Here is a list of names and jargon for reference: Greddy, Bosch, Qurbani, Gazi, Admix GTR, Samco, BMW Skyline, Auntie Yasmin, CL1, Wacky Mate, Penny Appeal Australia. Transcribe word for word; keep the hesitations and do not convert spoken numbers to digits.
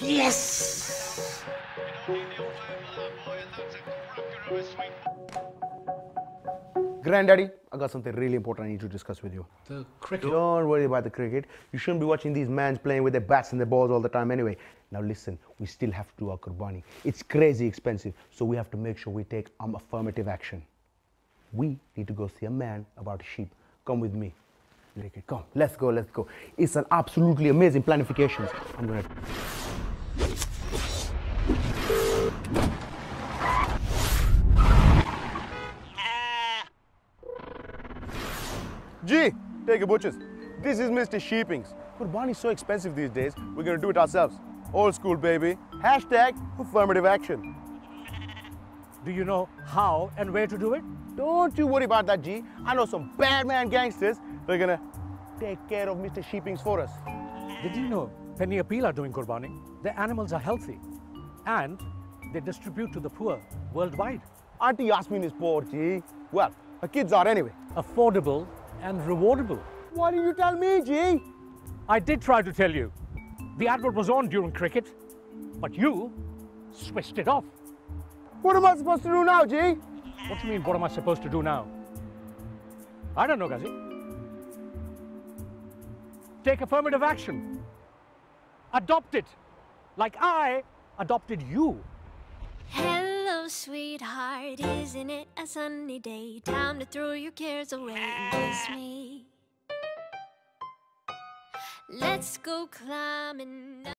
Yes! Granddaddy, I got something really important I need to discuss with you. The cricket? Don't worry about the cricket. You shouldn't be watching these mans playing with their bats and their balls all the time anyway. Now listen, we still have to do our Qurbani. It's crazy expensive, so we have to make sure we take um, affirmative action. We need to go see a man about sheep. Come with me. Come, let's go, let's go. It's an absolutely amazing planification. I'm gonna... Gee, take your butchers. This is Mister Sheepings. Qurbani is so expensive these days, we're gonna do it ourselves. Old school, baby. Hashtag affirmative action. Do you know how and where to do it? Don't you worry about that, G. I know some bad man gangsters. They're gonna take care of Mister Sheepings for us. Did you know Penny Appeal are doing Qurbani? Their animals are healthy and they distribute to the poor worldwide. Auntie Yasmin is poor, G. Well, her kids are anyway. Affordable and rewardable. Why didn't you tell me, G? I did try to tell you. The advert was on during cricket, but you switched it off. What am I supposed to do now, G? What do you mean, what am I supposed to do now? I don't know, Gazi. Take affirmative action. Adopt it, like I adopted you. Hello, sweetheart, isn't it a sunny day? Time to throw your cares away and kiss me. Let's go climbing.